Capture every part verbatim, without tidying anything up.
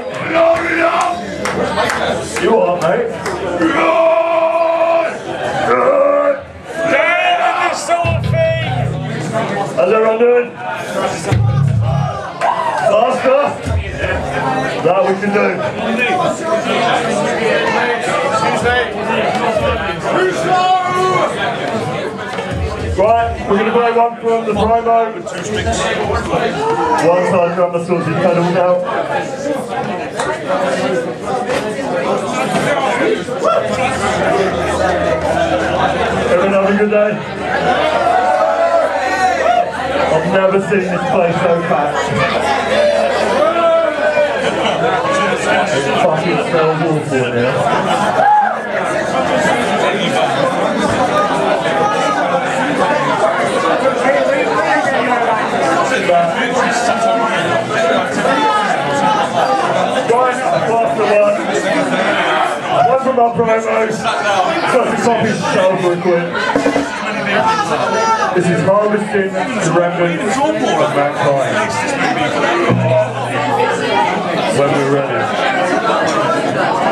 Gloria! You are, mate. Good! Damn, it's Sophie! How's everyone doing? Faster? That we can do. Right, we're going to play one from the promo. One side drum, the saucy pedal now. Everyone having a good day? I've never seen this play so fast. Fucking fell wolf for it now. Right, after one. One from our promos. Just a copy show real quick. This is Harvesting the Remnants of Mankind. When we're ready. All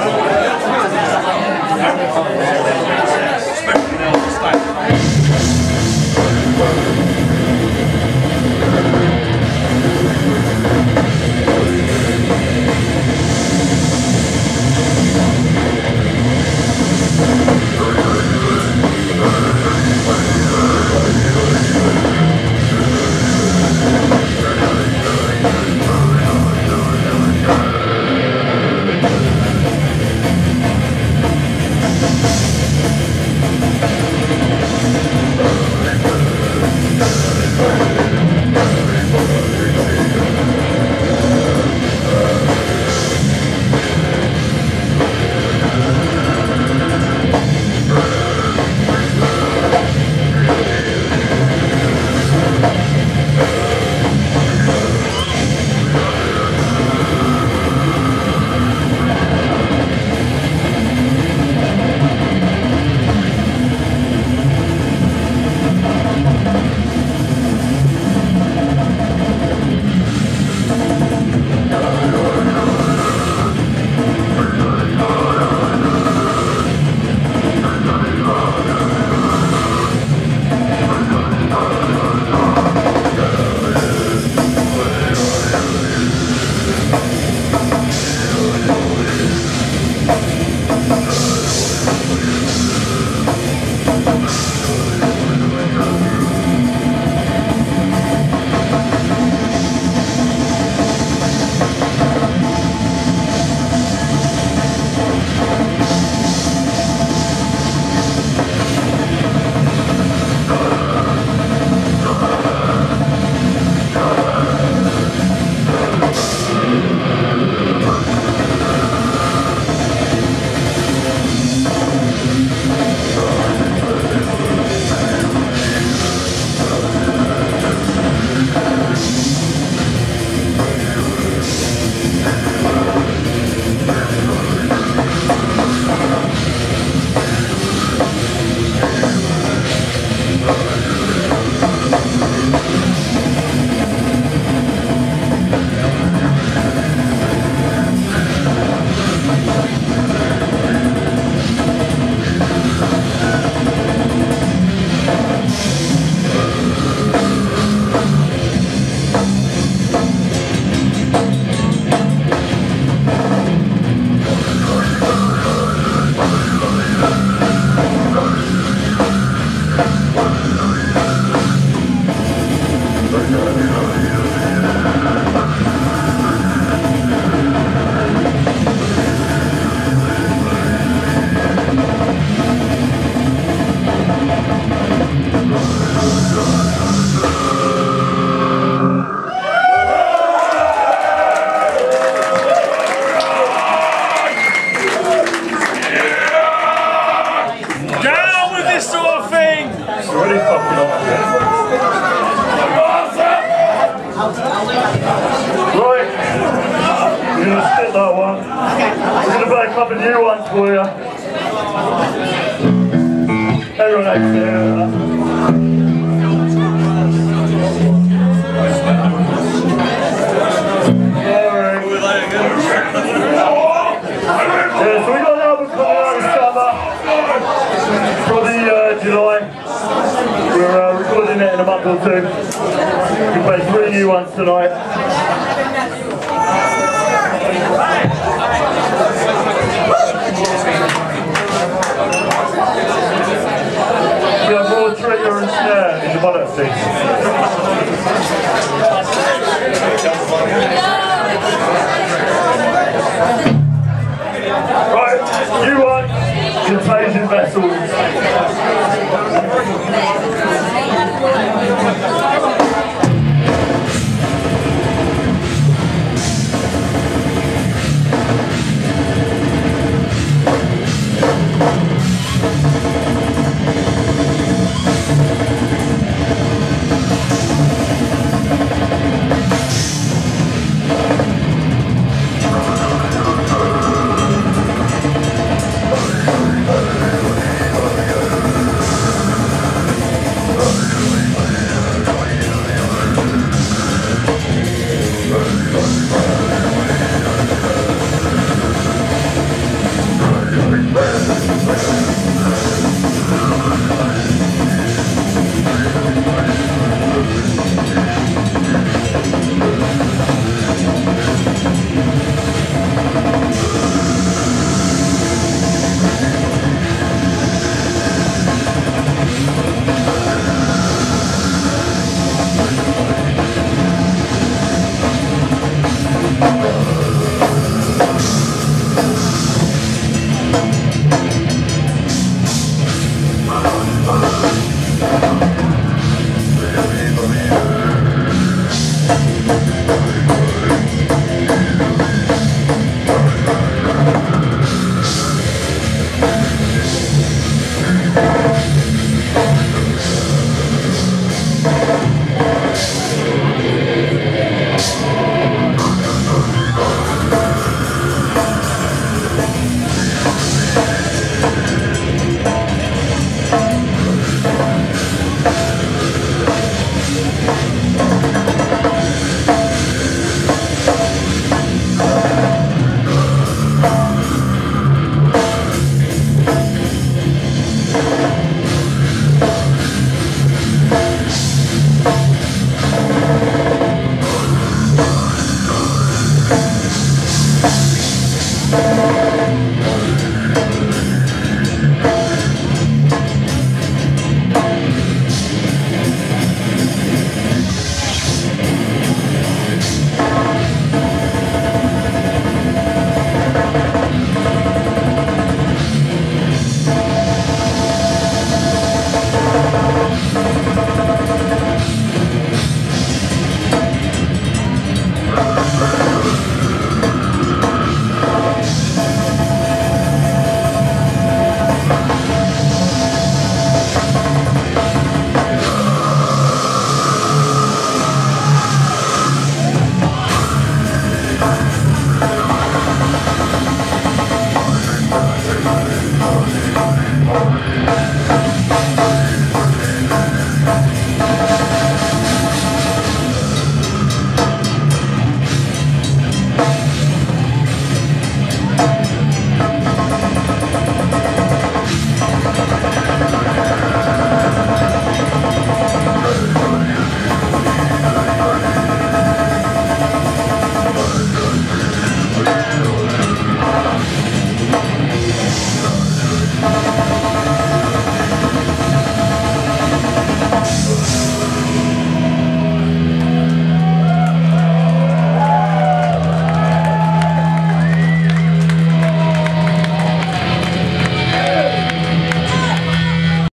right. Yeah, so we got an album coming out this summer, probably uh, July. We're uh, recording it in a month or two. We played three new ones tonight. We have raw trigger and snare in the bonnet seats. You want Invasion Vessels. Thank you.